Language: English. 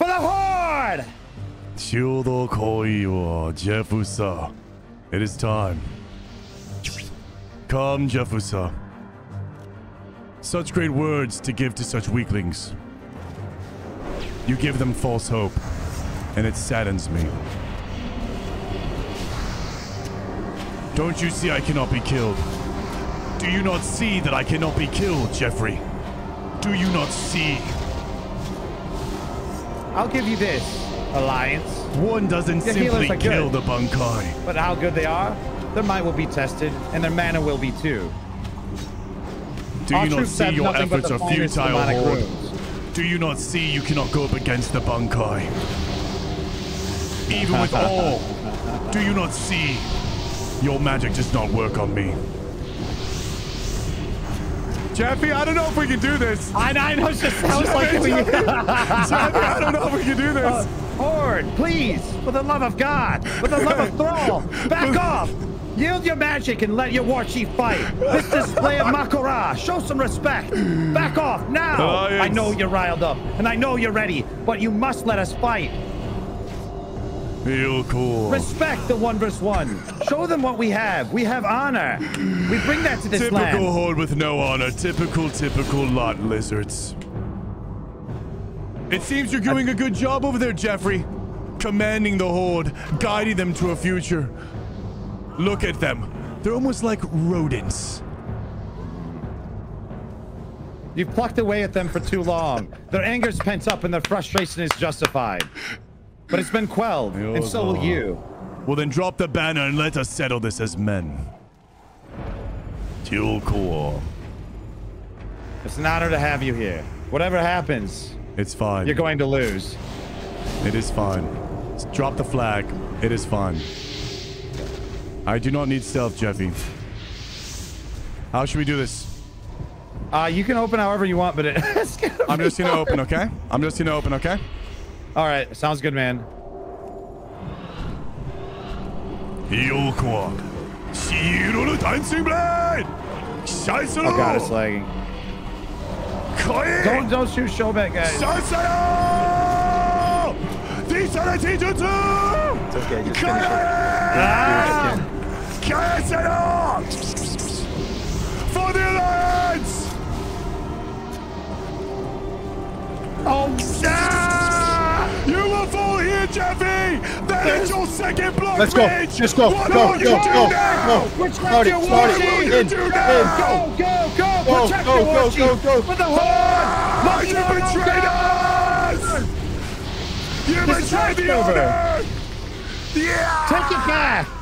For the Horde! Shield Koi wa Jeffusa. It is time. Come, Jeffusa. Such great words to give to such weaklings. You give them false hope, and it saddens me. Don't you see I cannot be killed? Do you not see that I cannot be killed, Jeffrey? Do you not see? I'll give you this, Alliance. One doesn't simply kill the Bankai. But how good they are, their might will be tested, and their mana will be too. Do you not see your efforts are futile, Horde? Do you not see you cannot go up against the Bankai? Even with all, do you not see your magic does not work on me? Jeffy, I don't know if we can do this. I know, it just sounds like we can. Jeffy, I don't know if we can do this. Horde, please, for the love of God, for the love of Thrall, back off. Yield your magic and let your war chief fight. This display of Makara, show some respect. Back off now. Alliance. I know you're riled up, and I know you're ready, but you must let us fight. Feel cool. Respect the 1v1. Show them what we have. We have honor. We bring that to this land. Typical Horde with no honor. Typical lot lizards. It seems you're doing a good job over there, Jeffrey. Commanding the Horde, guiding them to a future. Look at them. They're almost like rodents. You've plucked away at them for too long. Their anger's pent up and their frustration is justified. But it's been quelled, and so will you. Well, then drop the banner and let us settle this as men. Dual Core. It's an honor to have you here. Whatever happens, it's fine. You're going to lose. It is fine. Drop the flag. It is fine. I do not need stealth, Jeffy. How should we do this? You can open however you want, but it's gonna be I'm just gonna hard. Open, okay? I'm just gonna open, okay? All right, sounds good, man. Oh God, it's lagging. Don't shoot Showback, guys. It's okay, just finish it. For the Alliance! Oh, yeah! You will fall here, Jeffy! That is your second block. Let's go. Page. Just go. What go. Which one do you want to do now? Go. For the Horde! You betrayed us! You betrayed the Order! Yeah! Take it back!